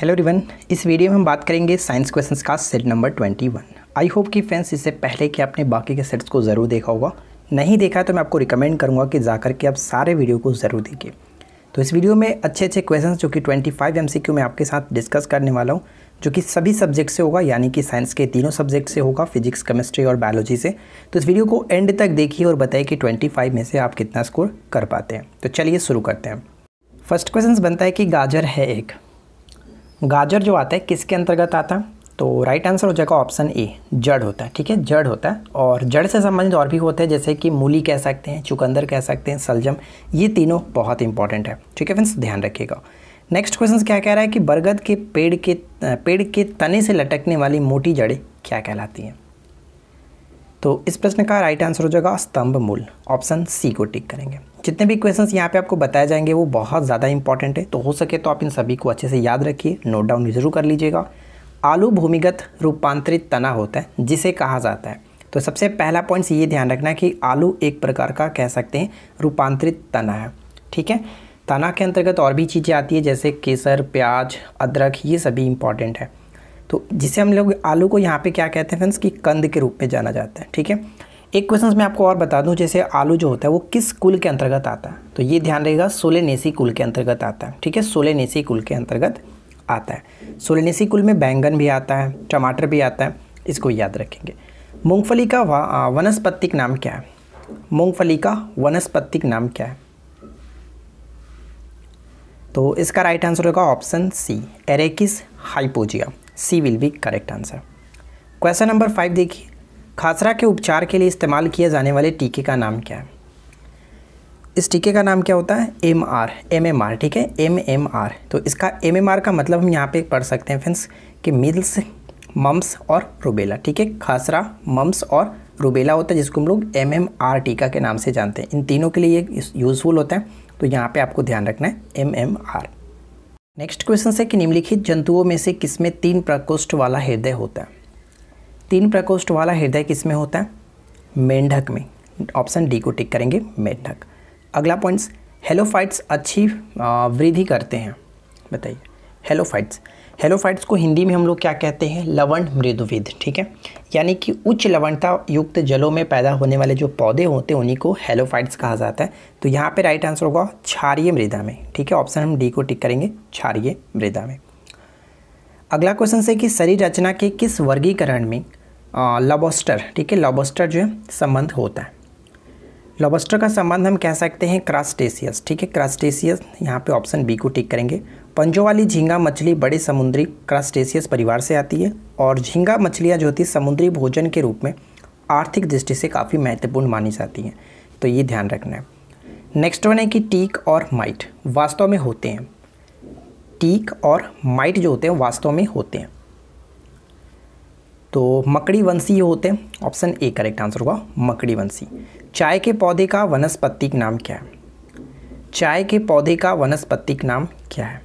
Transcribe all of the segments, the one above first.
Hello everyone, इस video में हम बात करेंगे साइंस क्वेश्चंस का सेट नंबर 21। आई होप कि फ्रेंड्स इससे पहले कि आपने बाकी के सेट्स को ज़रूर देखा होगा, नहीं देखा तो मैं आपको रिकमेंड करूंगा कि जाकर के आप सारे वीडियो को ज़रूर देखिए। तो इस वीडियो में अच्छे अच्छे क्वेश्चन जो कि 25 MCQ में आपके साथ डिस्कस करने वाला हूँ, जो कि सभी सब्जेक्ट से होगा, यानी कि साइंस के तीनों सब्जेक्ट से होगा, फिजिक्स, केमिस्ट्री और बायोलॉजी से। तो इस वीडियो को एंड तक देखिए और बताइए कि 25 में से आप कितना स्कोर कर पाते हैं। तो चलिए शुरू करते हैं। फर्स्ट क्वेश्चन बनता है कि गाजर है एक। गाजर जो आता है किसके अंतर्गत आता है? तो राइट आंसर हो जाएगा ऑप्शन ए, जड़ होता है। ठीक है, जड़ होता है। और जड़ से संबंधित और भी होते हैं, जैसे कि मूली कह सकते हैं, चुकंदर कह सकते हैं, सलजम। ये तीनों बहुत इंपॉर्टेंट है। ठीक है फ्रेंड्स, ध्यान रखिएगा। नेक्स्ट क्वेश्चन क्या कह रहा है कि बरगद के पेड़ के तने से लटकने वाली मोटी जड़ें क्या कहलाती हैं? तो इस प्रश्न का राइट आंसर हो जाएगा स्तंभ मूल। ऑप्शन सी को टिक करेंगे। जितने भी क्वेश्चंस यहाँ पे आपको बताए जाएंगे वो बहुत ज़्यादा इंपॉर्टेंट है, तो हो सके तो आप इन सभी को अच्छे से याद रखिए, नोट डाउन ज़रूर कर लीजिएगा। आलू भूमिगत रूपांतरित तना होता है जिसे कहा जाता है। तो सबसे पहला पॉइंट्स ये ध्यान रखना कि आलू एक प्रकार का कह सकते हैं रूपांतरित तना है। ठीक है, तना के अंतर्गत और भी चीज़ें आती है, जैसे केसर, प्याज, अदरक, ये सभी इंपॉर्टेंट है। तो जिसे हम लोग आलू को यहाँ पे क्या कहते हैं फ्रेंड्स, कि कंद के रूप में जाना जाता है। ठीक है, एक क्वेश्चन मैं आपको और बता दूं, जैसे आलू जो होता है वो किस कुल के अंतर्गत आता है? तो ये ध्यान रहेगा सोलेनेसी कुल के अंतर्गत आता है। ठीक है, सोलेनेसी कुल के अंतर्गत आता है। सोलेनेसी कुल में बैंगन भी आता है, टमाटर भी आता है, इसको याद रखेंगे। मूँगफली का वनस्पतिक नाम क्या है? मूँगफली का वनस्पतिक नाम क्या है? तो इसका राइट आंसर होगा ऑप्शन सी, एरेकिस हाइपोजिया। C will be correct answer. Question number 5 देखिए, खांसरा के उपचार के लिए इस्तेमाल किए जाने वाले टीके का नाम क्या है? इस टीके का नाम क्या होता है? एमएमआर। ठीक है, एमएमआर। तो इसका एमएमआर का मतलब हम यहाँ पे पढ़ सकते हैं फ्रेंड्स कि मिल्स, मम्स और रूबेला। ठीक है, खांसरा, मम्स और रूबेला होता है, जिसको हम लोग एमएमआर टीका के नाम से जानते हैं। इन तीनों के लिए ये यूजफुल होता है, तो यहाँ पर आपको ध्यान रखना है एमएमआर। नेक्स्ट क्वेश्चन है कि निम्नलिखित जंतुओं में से किसमें 3 प्रकोष्ठ वाला हृदय होता है? 3 प्रकोष्ठ वाला हृदय किसमें होता है? मेंढक में। ऑप्शन डी को टिक करेंगे, मेंढक। अगला पॉइंट्स, हेलोफाइट्स अच्छी वृद्धि करते हैं, बताइए। हेलोफाइट्स, हेलोफाइट्स को हिंदी में हम लोग क्या कहते हैं? लवण मृदुविद। ठीक है, यानी कि उच्च लवणता युक्त जलों में पैदा होने वाले जो पौधे होते हैं उन्हीं को हेलोफाइट्स कहा जाता है। तो यहाँ पे राइट आंसर होगा क्षारीय मृदा में। ठीक है, ऑप्शन हम डी को टिक करेंगे, क्षारीय मृदा में। अगला क्वेश्चन है कि शरीर रचना के किस वर्गीकरण में लॉबस्टर, ठीक है, लॉबस्टर जो है संबंध होता है? लॉबस्टर का संबंध हम कह सकते हैं क्रस्टेशियस। ठीक है, क्रस्टेशियस। यहाँ पे ऑप्शन बी को टिक करेंगे। पंजों वाली झींगा मछली बड़े समुद्री क्रस्टेशियस परिवार से आती है, और झींगा मछलियाँ जो होती है समुद्री भोजन के रूप में आर्थिक दृष्टि से काफ़ी महत्वपूर्ण मानी जाती हैं, तो ये ध्यान रखना है। नेक्स्ट वन है कि टीक और माइट वास्तव में होते हैं। टीक और माइट जो होते हैं वास्तव में होते हैं, तो मकड़ी वंशी होते हैं। ऑप्शन ए करेक्ट आंसर होगा, मकड़ी वंशी। चाय के पौधे का वनस्पतिक नाम क्या है? चाय के पौधे का वनस्पतिक नाम क्या है?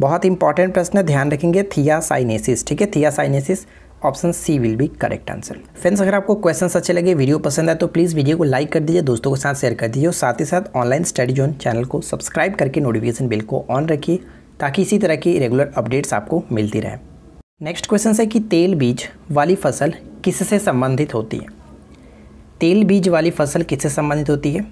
बहुत इंपॉर्टेंट प्रश्न है, ध्यान रखेंगे, थियासाइनेसिस। ठीक है, थियासाइनेसिस। Option C will be correct answer. Friends, अगर आपको क्वेश्चंस अच्छे लगे, वीडियो पसंद आए तो प्लीज़ वीडियो को लाइक कर दीजिए, दोस्तों के साथ शेयर कर दीजिए, और साथ ही साथ ऑनलाइन स्टडी जोन चैनल को सब्सक्राइब करके नोटिफिकेशन बिल को ऑन रखिए, ताकि इसी तरह की रेगुलर अपडेट्स आपको मिलती रहे। नेक्स्ट क्वेश्चन है कि तेल बीज वाली फसल किससे संबंधित होती है? तेल बीज वाली फसल किससे संबंधित होती है?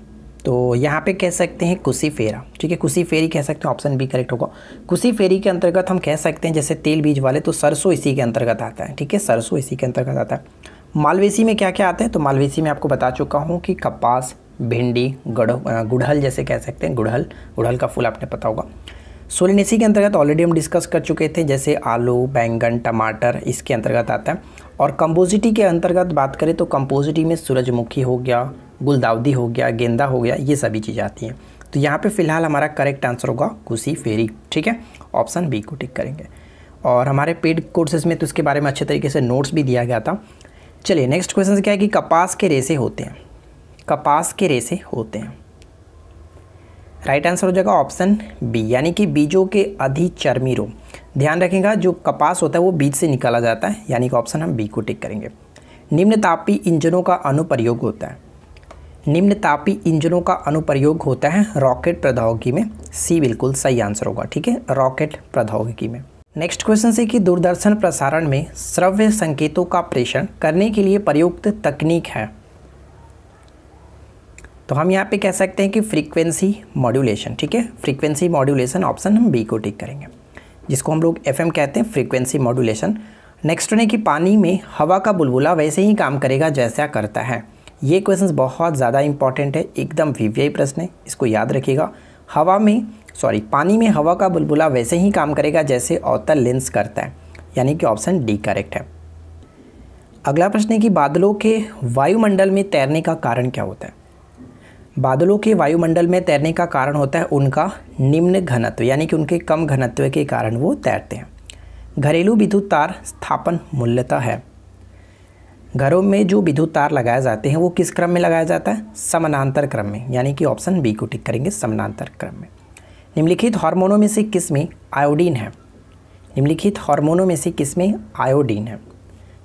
तो यहाँ पे कह सकते हैं कुसीफेरा। ठीक है, कुसीफेरी कह सकते हैं। ऑप्शन बी करेक्ट होगा। कुसीफेरी के अंतर्गत हम कह सकते हैं जैसे तेल बीज वाले, तो सरसों इसी के अंतर्गत आता है। ठीक है, सरसों इसी के अंतर्गत आता है। मालवेसी में क्या क्या आता है? तो मालवेसी में आपको बता चुका हूँ कि कपास, भिंडी, गुड़हल, जैसे कह सकते हैं गुड़हल, गुड़हल का फूल आपने पता होगा। सोलेनेसी के अंतर्गत ऑलरेडी हम डिस्कस कर चुके थे, जैसे आलू, बैंगन, टमाटर इसके अंतर्गत आता है। और कंपोजिटी के अंतर्गत बात करें तो कंपोजिटी में सूरजमुखी हो गया, गुलदाउदी हो गया, गेंदा हो गया, ये सभी चीज़ें आती हैं। तो यहाँ पे फ़िलहाल हमारा करेक्ट आंसर होगा कुसीफेरी। ठीक है, ऑप्शन बी को टिक करेंगे। और हमारे पेड कोर्सेज में तो इसके बारे में अच्छे तरीके से नोट्स भी दिया गया था। चलिए नेक्स्ट क्वेश्चन क्या है कि कपास के रेशे होते हैं। कपास के रेशे होते हैं, राइट आंसर हो जाएगा ऑप्शन बी, यानी कि बीजों के अधिचर्मी रोम। ध्यान रखेगा जो कपास होता है वो बीज से निकाला जाता है, यानी कि ऑप्शन हम बी को टिक करेंगे। निम्न तापी इंजनों का अनुप्रयोग होता है। निम्न तापी इंजनों का अनुप्रयोग होता है रॉकेट प्रौद्योगिकी में। सी बिल्कुल सही आंसर होगा, ठीक है, रॉकेट प्रौद्योगिकी में। नेक्स्ट क्वेश्चन से कि दूरदर्शन प्रसारण में श्रव्य संकेतों का प्रेषण करने के लिए प्रयुक्त तकनीक है, तो हम यहाँ पे कह सकते हैं कि फ्रीक्वेंसी मॉड्यूलेशन, ठीक है, फ्रीक्वेंसी मॉड्यूलेशन ऑप्शन हम बी को टिक करेंगे, जिसको हम लोग एफएम कहते हैं, फ्रीक्वेंसी मॉड्यूलेशन। नेक्स्ट ने कि पानी में हवा का बुलबुला वैसे ही काम करेगा जैसा करता है। ये क्वेश्चन बहुत ज़्यादा इंपॉर्टेंट है, एकदम वीवीआई प्रश्न है, इसको याद रखिएगा। पानी में हवा का बुलबुला वैसे ही काम करेगा जैसे अवतल लेंस करता है, यानी कि ऑप्शन डी करेक्ट है। अगला प्रश्न है कि बादलों के वायुमंडल में तैरने का कारण क्या होता है। बादलों के वायुमंडल में तैरने का कारण होता है उनका निम्न घनत्व, यानी कि उनके कम घनत्व के कारण वो तैरते हैं। घरेलू विद्युत तार स्थापन मूल्यता है। घरों में जो विद्युत तार लगाए जाते हैं वो किस क्रम में लगाया जाता है, समानांतर क्रम में, यानी कि ऑप्शन बी को टिक करेंगे, समानांतर क्रम में। निम्नलिखित हार्मोनों में से किस में आयोडीन है। निम्नलिखित हार्मोनों में से किस में आयोडीन है,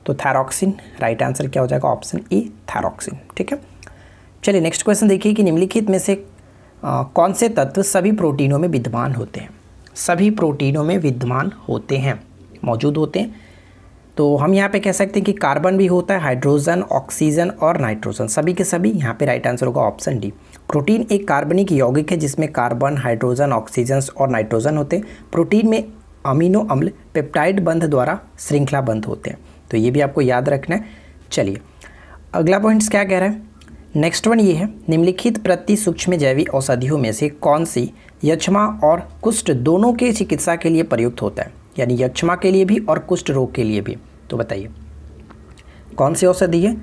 तो थायरॉक्सिन राइट आंसर क्या हो जाएगा, ऑप्शन ए थायरॉक्सिन, ठीक है। चलिए नेक्स्ट क्वेश्चन देखिए कि निम्नलिखित में से कौन से तत्व सभी प्रोटीनों में विद्यमान होते हैं। सभी प्रोटीनों में विद्यमान होते हैं, मौजूद होते हैं, तो हम यहाँ पे कह सकते हैं कि कार्बन भी होता है, हाइड्रोजन, ऑक्सीजन और नाइट्रोजन, सभी के सभी। यहाँ पे राइट आंसर होगा ऑप्शन डी। प्रोटीन एक कार्बनिक यौगिक है जिसमें कार्बन, हाइड्रोजन, ऑक्सीजन और नाइट्रोजन होते हैं। प्रोटीन में अमीनो अम्ल पेप्टाइड बंध द्वारा श्रृंखलाबद्ध होते हैं, तो ये भी आपको याद रखना है। चलिए अगला पॉइंट्स क्या कह रहा है, नेक्स्ट वन ये है, निम्नलिखित प्रति सूक्ष्म जैविक औषधियों में से कौन सी यक्ष्मा और कुष्ठ दोनों के चिकित्सा के लिए प्रयुक्त होता है, यानी यक्ष्मा के लिए भी और कुष्ठ रोग के लिए भी। तो बताइए कौन सी औषधि है,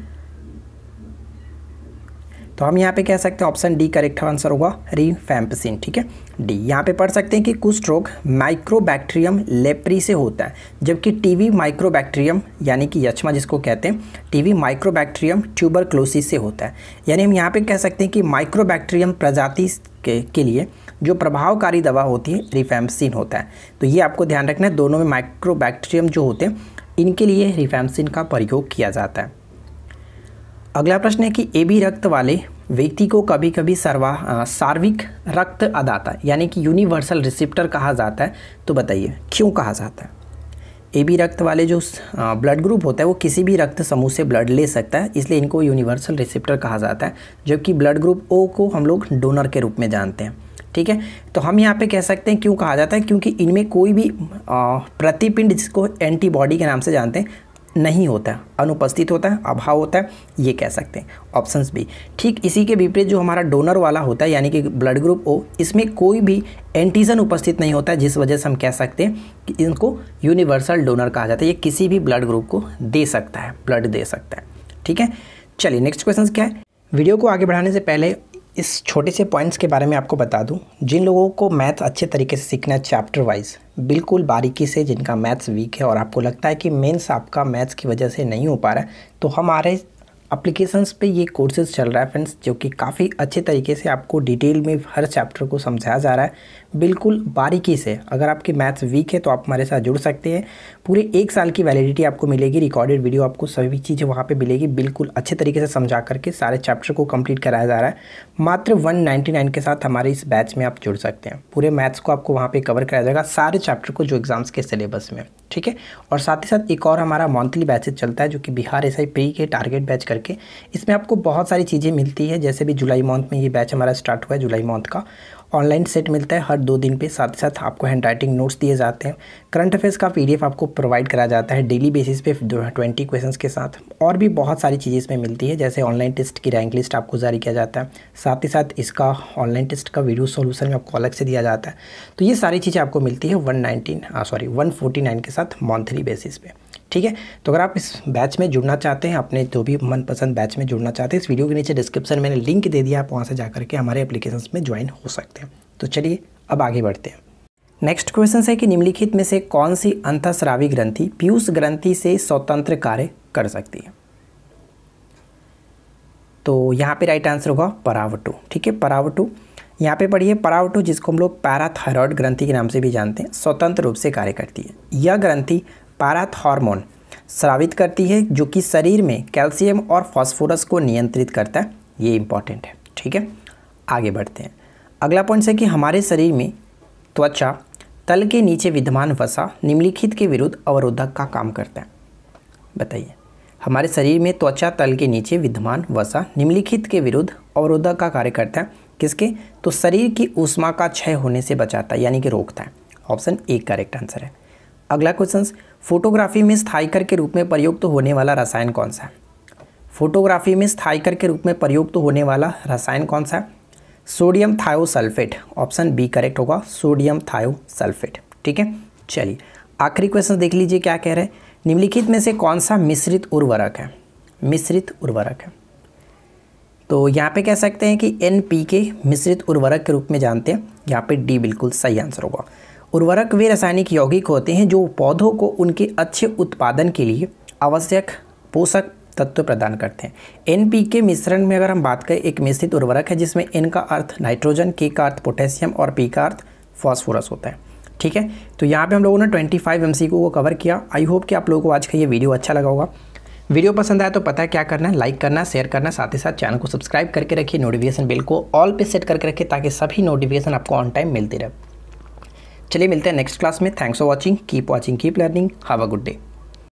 तो हम यहाँ पे कह सकते हैं ऑप्शन डी करेक्ट आंसर होगा, रिफैम्पिसिन, ठीक है डी। यहाँ पे पढ़ सकते हैं कि कुष्ठ रोग माइक्रोबैक्टीरियम लेप्री से होता है, जबकि टीवी माइक्रोबैक्टीरियम यानी कि यक्ष्मा जिसको कहते हैं, टीवी माइक्रोबैक्टीरियम ट्यूबरक्लोसिस से होता है। यानी हम यहाँ पे कह सकते हैं कि माइक्रोबैक्टीरियम प्रजाति के लिए जो प्रभावकारी दवा होती है रिफैम्पिसिन होता है, तो ये आपको ध्यान रखना है। दोनों में माइक्रोबैक्टीरियम जो होते हैं इनके लिए रिफैम्पिसिन का प्रयोग किया जाता है। अगला प्रश्न है कि AB रक्त वाले व्यक्ति को कभी कभी सार्विक रक्त अदाता यानी कि यूनिवर्सल रिसेप्टर कहा जाता है, तो बताइए क्यों कहा जाता है। AB रक्त वाले जो ब्लड ग्रुप होता है वो किसी भी रक्त समूह से ब्लड ले सकता है, इसलिए इनको यूनिवर्सल रिसेप्टर कहा जाता है, जबकि ब्लड ग्रुप O को हम लोग डोनर के रूप में जानते हैं, ठीक है। तो हम यहाँ पे कह सकते हैं क्यों कहा जाता है, क्योंकि इनमें कोई भी प्रतिपिंड जिसको एंटीबॉडी के नाम से जानते हैं नहीं होता, अनुपस्थित होता है, अभाव होता है, ये कह सकते हैं ऑप्शंस भी। ठीक इसी के विपरीत जो हमारा डोनर वाला होता है यानी कि ब्लड ग्रुप ओ, इसमें कोई भी एंटीजन उपस्थित नहीं होता है, जिस वजह से हम कह सकते हैं कि इनको यूनिवर्सल डोनर कहा जाता है। ये किसी भी ब्लड ग्रुप को दे सकता है, ब्लड दे सकता है, ठीक है। चलिए नेक्स्ट क्वेश्चन क्या है। वीडियो को आगे बढ़ाने से पहले इस छोटे से पॉइंट्स के बारे में आपको बता दूं, जिन लोगों को मैथ अच्छे तरीके से सीखना है चैप्टर वाइज बिल्कुल बारीकी से, जिनका मैथ्स वीक है और आपको लगता है कि मेंस आपका मैथ्स की वजह से नहीं हो पा रहा है, तो हमारे एप्लीकेशंस पे ये कोर्सेज चल रहा है फ्रेंड्स, जो कि काफ़ी अच्छे तरीके से आपको डिटेल में हर चैप्टर को समझाया जा रहा है बिल्कुल बारीकी से। अगर आपकी मैथ्स वीक है तो आप हमारे साथ जुड़ सकते हैं, पूरे 1 साल की वैलिडिटी आपको मिलेगी, रिकॉर्डेड वीडियो आपको सभी चीज़ें वहाँ पे मिलेगी, बिल्कुल अच्छे तरीके से समझा करके सारे चैप्टर को कंप्लीट कराया जा रहा है। मात्र 199 के साथ हमारे इस बैच में आप जुड़ सकते हैं, पूरे मैथ्स को आपको वहाँ पर कवर कराया जाएगा, सारे चैप्टर को जो एग्जाम्स के सिलेबस में, ठीक है। और साथ ही साथ एक और हमारा मंथली बैचेज चलता है जो कि बिहार एसआई प्री के टारगेट बैच करके, इसमें आपको बहुत सारी चीज़ें मिलती है, जैसे भी जुलाई मंथ में ये बैच हमारा स्टार्ट हुआ है, जुलाई मंथ का ऑनलाइन सेट मिलता है हर 2 दिन पे, साथ ही साथ आपको हैंड राइटिंग नोट्स दिए जाते हैं, करंट अफेयर्स का पीडीएफ आपको प्रोवाइड करा जाता है डेली बेसिस पे 20 क्वेश्चंस के साथ, और भी बहुत सारी चीज़ें इसमें मिलती है, जैसे ऑनलाइन टेस्ट की रैंक लिस्ट आपको जारी किया जाता है, साथ ही साथ इसका ऑनलाइन टेस्ट का वीडियो सोल्यूशन में आपको अलग से दिया जाता है। तो ये सारी चीज़ें आपको मिलती है 149 के साथ मंथली बेसिस पे, ठीक है। तो अगर आप इस बैच में जुड़ना चाहते हैं, अपने जो भी मनपसंद बैच में जुड़ना चाहते हैं, इस वीडियो के नीचे डिस्क्रिप्शन में मैंने लिंक दे दिया, आप वहाँ से जाकर के हमारे एप्लीकेशंस में ज्वाइन हो सकते हैं। तो चलिए अब आगे बढ़ते हैं। नेक्स्ट क्वेश्चन है कि निम्नलिखित में से कौन सी अंतःस्रावी ग्रंथि पीयूष ग्रंथि से स्वतंत्र कार्य कर सकती है, तो यहाँ पे राइट आंसर होगा परावटू, ठीक है परावटू। यहाँ पे पढ़िए परावटू, जिसको हम लोग पैराथायरॉयड ग्रंथि के नाम से भी जानते हैं, स्वतंत्र रूप से कार्य करती है। यह ग्रंथि पारथ हार्मोन स्रावित करती है जो कि शरीर में कैल्शियम और फास्फोरस को नियंत्रित करता है। ये इम्पॉर्टेंट है। ठीक है, आगे बढ़ते हैं। अगला पॉइंट है कि हमारे शरीर में त्वचा तल के नीचे विद्यमान वसा निम्नलिखित के विरुद्ध अवरोधक का काम करता है। बताइए, हमारे शरीर में त्वचा तल के नीचे विद्यमान वसा निम्नलिखित के विरुद्ध अवरोधक का कार्य करता है। किसके? तो शरीर की ऊष्मा का क्षय होने से बचाता है, यानी कि रोकता है। ऑप्शन ए करेक्ट आंसर है। अगला क्वेश्चन, फोटोग्राफी में स्थायीकर के रूप में प्रयुक्त होने वाला रसायन कौन सा है? फोटोग्राफी में स्थायीकर के रूप में प्रयुक्त होने वाला रसायन कौन सा है? Sodium thiosulphate, option B correct होगा, सोडियम थायोसल्फेट। ठीक है, चलिए आखिरी क्वेश्चन देख लीजिए क्या कह रहे हैं। निम्नलिखित में से कौन सा मिश्रित उर्वरक है? मिश्रित उर्वरक है, तो यहाँ पे कह सकते हैं कि एनपीके मिश्रित उर्वरक के रूप में जानते हैं। यहाँ पे डी बिल्कुल सही आंसर होगा। उर्वरक वे रासायनिक यौगिक होते हैं जो पौधों को उनके अच्छे उत्पादन के लिए आवश्यक पोषक तत्व प्रदान करते हैं। एनपीके मिश्रण में अगर हम बात करें, एक मिश्रित उर्वरक है जिसमें एन का अर्थ नाइट्रोजन, के का अर्थ पोटेशियम और पी का अर्थ फॉस्फोरस होता है। ठीक है, तो यहाँ पे हम लोगों ने 25 एमसीक्यू को कवर किया। आई होप कि आप लोगों को आज का ये वीडियो अच्छा लगा होगा। वीडियो पसंद आया तो पता है क्या करना है, लाइक करना, शेयर करना, साथ ही साथ चैनल को सब्सक्राइब करके रखिए, नोटिफिकेशन बिल को ऑल पे सेट करके रखिए ताकि सभी नोटिफिकेशन आपको ऑन टाइम मिलती रहे। चलिए मिलते हैं नेक्स्ट क्लास में। Thanks for watching, keep learning, have a good day.